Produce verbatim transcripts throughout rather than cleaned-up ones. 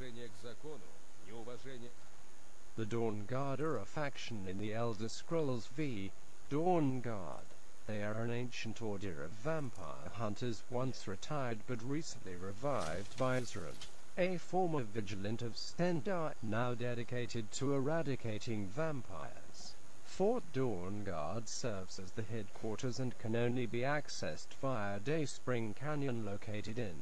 неуважение к закону, неуважение... The Dawnguard are a faction in the Elder Scrolls v. Dawnguard. They are an ancient order of vampire hunters once retired but recently revived by Isran, a former vigilant of Stendarr now dedicated to eradicating vampires. Fort Dawnguard serves as the headquarters and can only be accessed via Dayspring Canyon located in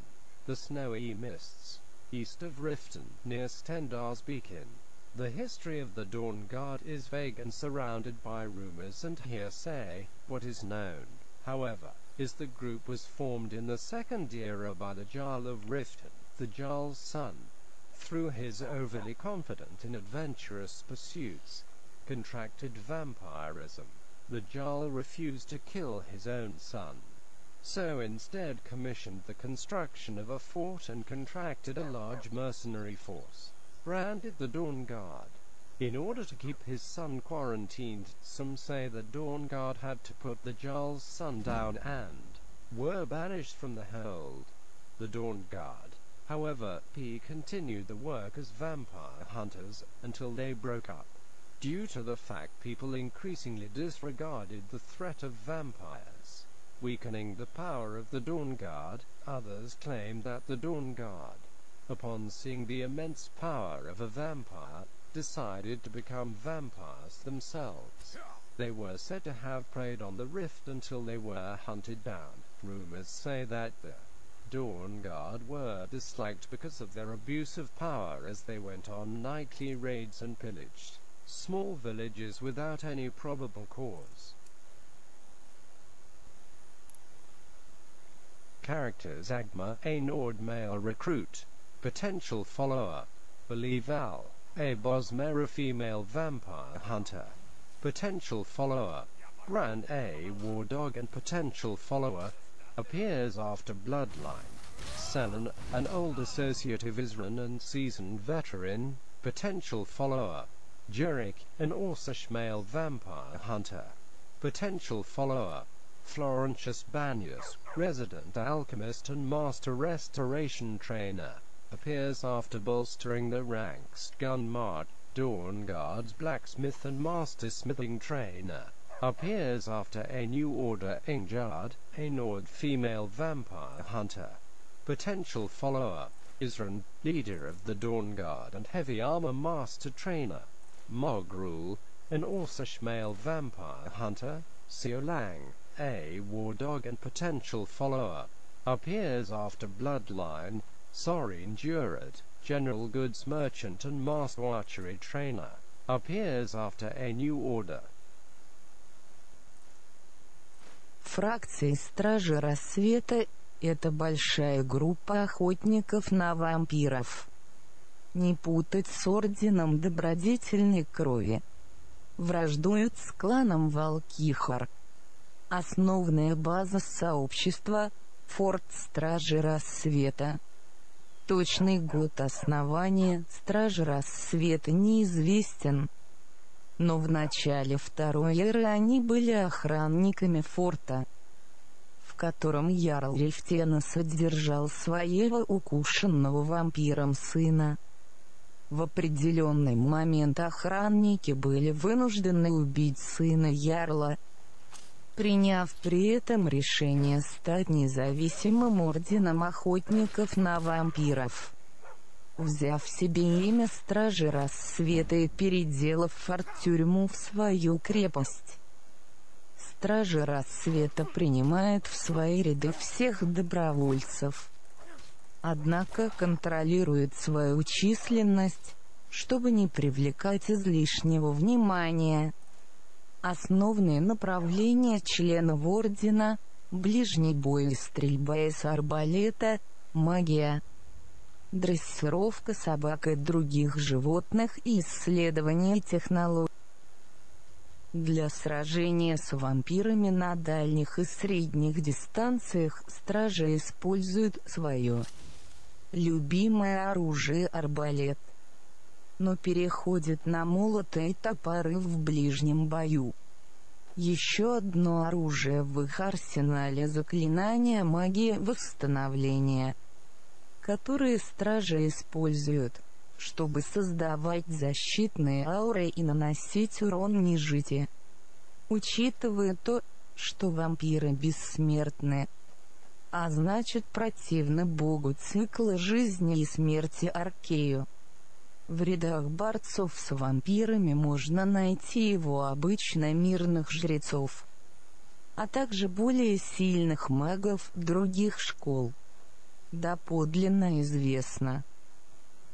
the Snowy Mists, east of Riften, near Stendarr's Beacon. The history of the Dawnguard is vague and surrounded by rumors and hearsay. What is known, however, is the group was formed in the second era by the Jarl of Riften, the Jarl's son, through his overly confident in adventurous pursuits, contracted vampirism. The Jarl refused to kill his own son, so instead commissioned the construction of a fort and contracted a large mercenary force, branded the Dawnguard. In order to keep his son quarantined, some say the Dawnguard had to put the Jarl's son down and were banished from the hold. The Dawnguard, however, P continued the work as vampire hunters until they broke up, due to the fact people increasingly disregarded the threat of vampires, weakening the power of the Dawnguard. Others claim that the Dawnguard, upon seeing the immense power of a vampire, decided to become vampires themselves. They were said to have preyed on the rift until they were hunted down. Rumors say that the Dawnguard were disliked because of their abuse of power, as they went on nightly raids and pillaged small villages without any probable cause. Characters: Agma, a Nord male recruit, potential follower; Believal, a Bosmera female vampire hunter, potential follower; Brand, a war dog and potential follower, appears after bloodline; Celann, an old associate of Isran and seasoned veteran, potential follower; Jurik, an Orcish male vampire hunter, potential follower; Florentius Banius, resident alchemist and master restoration trainer, appears after bolstering the ranks. Gunmar, Dawnguard's blacksmith and master smithing trainer, appears after a new order. Ingjard, a Nord female vampire hunter, potential follower; Isran, leader of the Dawnguard and heavy armor master trainer; Mogrule, an Orcish male vampire hunter; Siolang, a war dog and potential follower, appears after bloodline. Ingjard, general goods merchant and master archery trainer, appears after a new order. Фракции Стражи Рассвета – это большая группа охотников на вампиров. Не путать с Орденом Добродетельной Крови. Враждуют с кланом Валкихар. Основная база сообщества – Форт Стражи Рассвета. Точный год основания Стражи Рассвета неизвестен, но в начале второй эры они были охранниками форта, в котором Ярл Рифтена содержал своего укушенного вампиром сына. В определенный момент охранники были вынуждены убить сына Ярла, приняв при этом решение стать независимым орденом охотников на вампиров. Взяв себе имя Стражи Рассвета и переделав форт-тюрьму в свою крепость, Стражи Рассвета принимает в свои ряды всех добровольцев, однако контролирует свою численность, чтобы не привлекать излишнего внимания. Основные направления членов ордена – ближний бой и стрельба из арбалета, магия, дрессировка собак и других животных и исследование технологий. Для сражения с вампирами на дальних и средних дистанциях стражи используют свое любимое оружие – арбалет, но переходит на молоты и топоры в ближнем бою. Еще одно оружие в их арсенале – заклинание магии восстановления, которые стражи используют, чтобы создавать защитные ауры и наносить урон нежити. Учитывая то, что вампиры бессмертны, а значит противны богу цикла жизни и смерти Аркею. В рядах борцов с вампирами можно найти его обычно мирных жрецов, а также более сильных магов других школ. Доподлинно известно,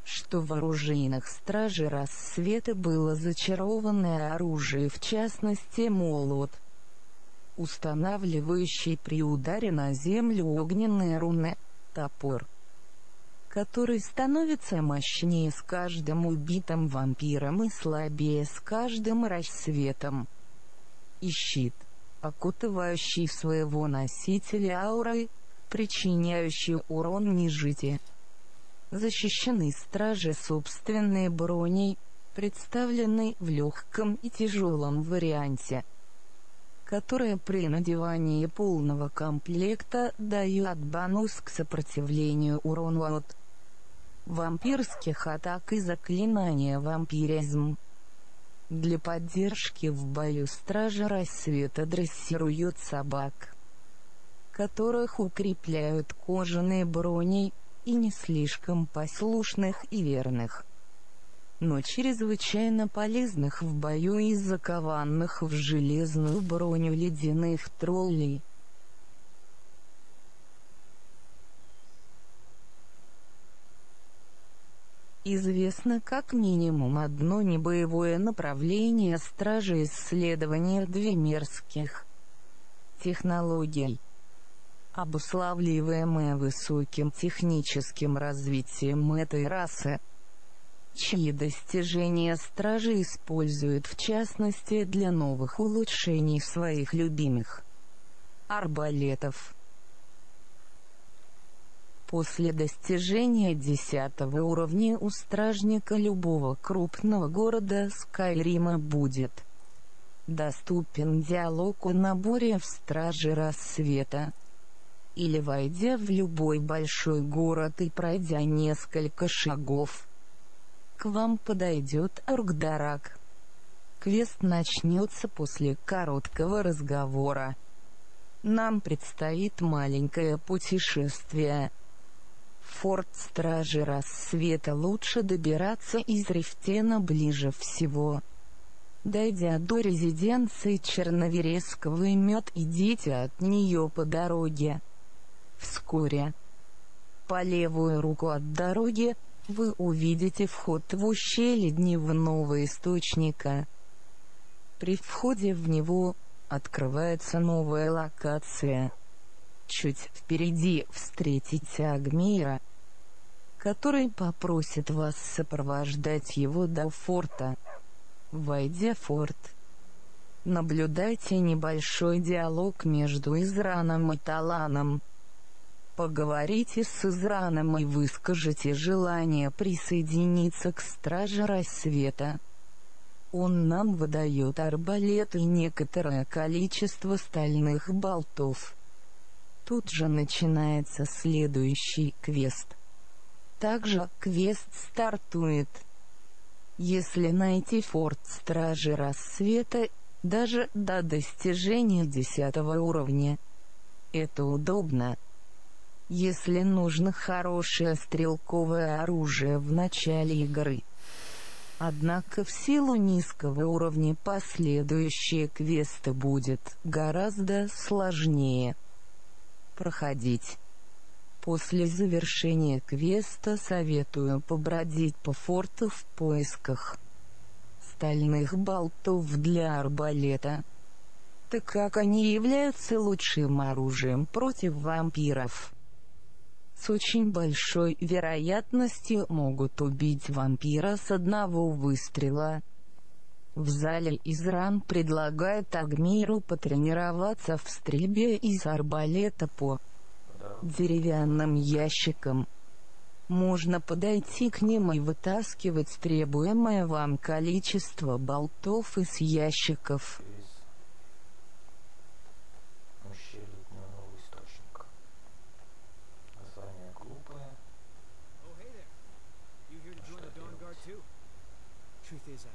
что в оружейных страже рассвета было зачарованное оружие, в частности молот, устанавливающий при ударе на землю огненные руны, топор, который становится мощнее с каждым убитым вампиром и слабее с каждым рассветом, и щит, окутывающий своего носителя аурой, причиняющий урон нежити. Защищены стражи собственной броней, представленной в легком и тяжелом варианте, которая при надевании полного комплекта дает бонус к сопротивлению урону от вампирских атак и заклинания вампиризм. Для поддержки в бою стражи рассвета дрессируют собак, которых укрепляют кожаной броней, и не слишком послушных и верных, но чрезвычайно полезных в бою и закованных в железную броню ледяных троллей. Известно как минимум одно небоевое направление стражи исследования двемерских технологий, обуславливаемое высоким техническим развитием этой расы, чьи достижения стражи используют в частности для новых улучшений своих любимых арбалетов. После достижения десятого уровня у стражника любого крупного города Скайрима будет доступен диалог о наборе в стражи рассвета, или войдя в любой большой город и пройдя несколько шагов, к вам подойдет Аргдорак. Квест начнется после короткого разговора. Нам предстоит маленькое путешествие. В форт стражи рассвета лучше добираться из Рифтена ближе всего. Дойдя до резиденции Чернавереска, вы мед идите от нее по дороге. Вскоре, по левую руку от дороги, вы увидите вход в ущелье дневного источника. При входе в него открывается новая локация. Чуть впереди встретите Агмира, который попросит вас сопровождать его до форта. Войдя в форт, наблюдайте небольшой диалог между Израном и Таланом. Поговорите с Израном и выскажите желание присоединиться к Страже Рассвета. Он нам выдает арбалет и некоторое количество стальных болтов. Тут же начинается следующий квест. Также квест стартует. Если найти форт Стражи Рассвета, даже до достижения десятого уровня, это удобно. Если нужно хорошее стрелковое оружие в начале игры. Однако в силу низкого уровня последующие квесты будет гораздо сложнее проходить. После завершения квеста советую побродить по форту в поисках стальных болтов для арбалета, так как они являются лучшим оружием против вампиров. С очень большой вероятностью могут убить вампира с одного выстрела. В зале Изран предлагает Агмиру потренироваться в стрельбе из арбалета по деревянным ящикам. Можно подойти к ним и вытаскивать требуемое вам количество болтов из ящиков. truth is, I...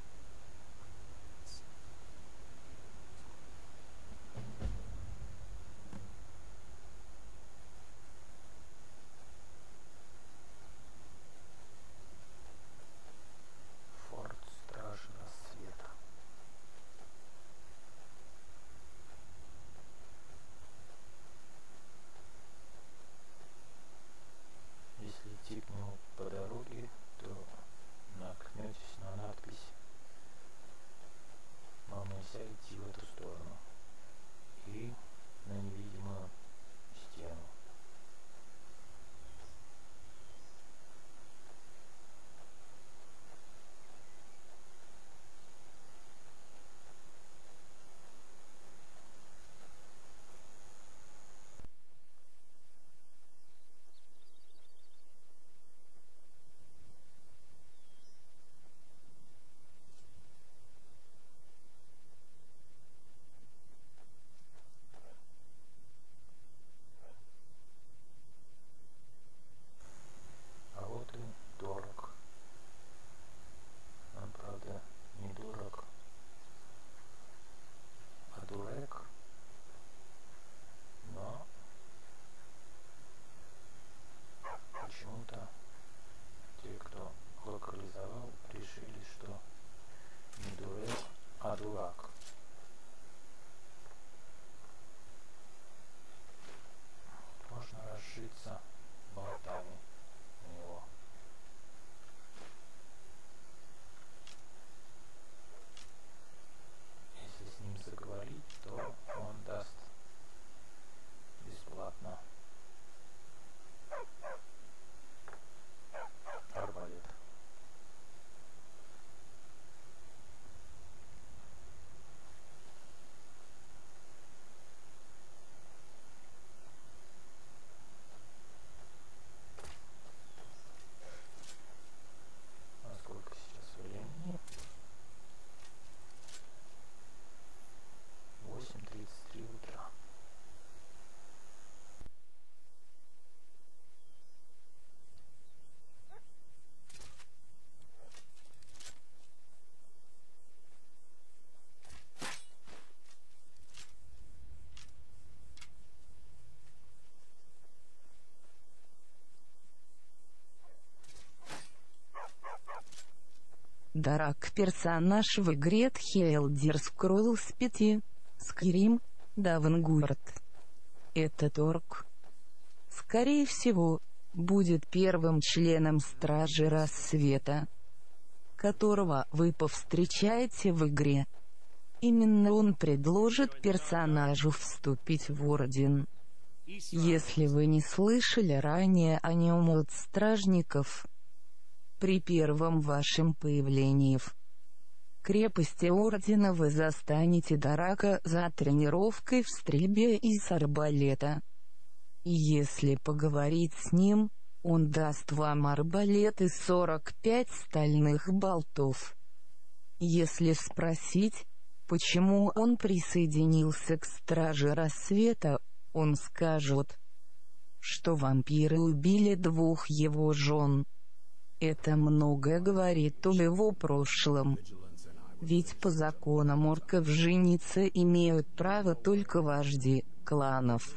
Дурак — персонаж в игре Elder Scrolls пять, Skyrim, Dawnguard. Этот орк, скорее всего, будет первым членом Стражи Рассвета, которого вы повстречаете в игре. Именно он предложит персонажу вступить в Орден. Если вы не слышали ранее о нем от стражников, при первом вашем появлении в крепости Ордена вы застанете Дурака за тренировкой в стрельбе из арбалета. Если поговорить с ним, он даст вам арбалет и сорок пять стальных болтов. Если спросить, почему он присоединился к Страже Рассвета, он скажет, что вампиры убили двух его жен. Это многое говорит о его прошлом. Ведь по законам орков жениться имеют право только вожди кланов.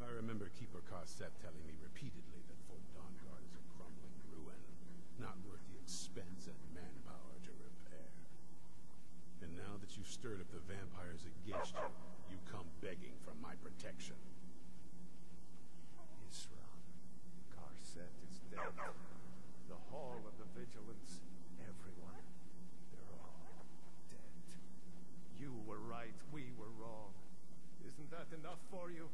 I remember Keeper Carset telling me repeatedly that Fort Dawnguard is a crumbling ruin, not worth the expense and manpower to repair. And now that you've stirred up the vampires against you, you come begging for my protection. Isran, Carset is dead. The Hall of the Vigilance, everyone, they're all dead. You were right, we were wrong. Isn't that enough for you?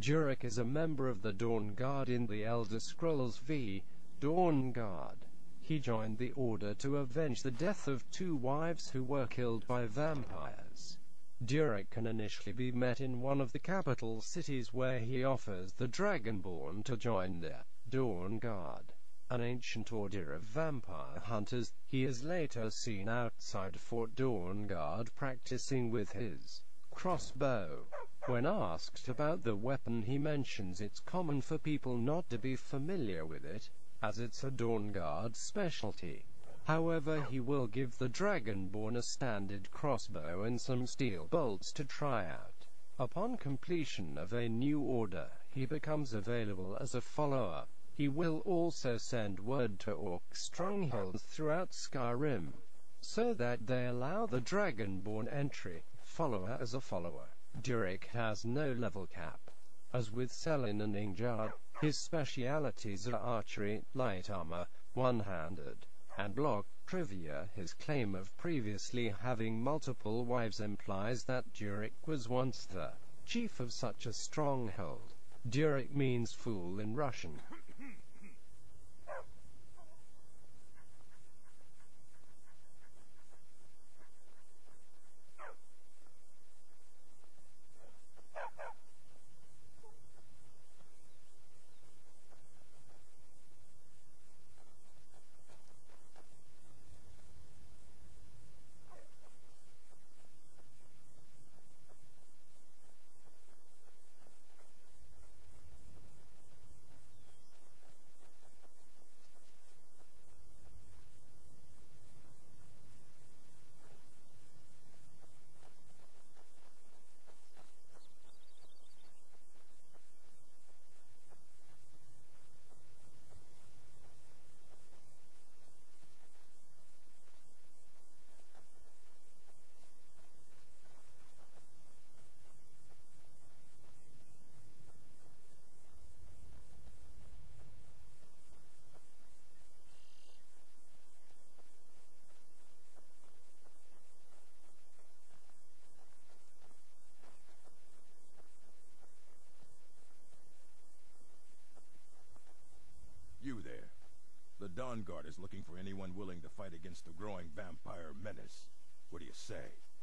Jurik is a member of the Dawnguard in the Elder Scrolls v. Dawnguard. He joined the Order to avenge the death of two wives who were killed by vampires. Jurik can initially be met in one of the capital cities where he offers the Dragonborn to join their Dawnguard. an ancient order of vampire hunters. He is later seen outside Fort Dawnguard practicing with his crossbow. When asked about the weapon, he mentions it's common for people not to be familiar with it, as it's a Dawnguard specialty. However, he will give the Dragonborn a standard crossbow and some steel bolts to try out. Upon completion of a new order, he becomes available as a follower. He will also send word to orc strongholds throughout Skyrim, so that they allow the Dragonborn entry, follower as a follower. Jurik has no level cap. As with Celann and Ingjard, his specialities are archery, light armor, one-handed, and block. Trivia: his claim of previously having multiple wives implies that Jurik was once the chief of such a stronghold. Jurik means fool in Russian. The Dawnguard is looking for anyone willing to fight against the growing vampire menace. What do you say?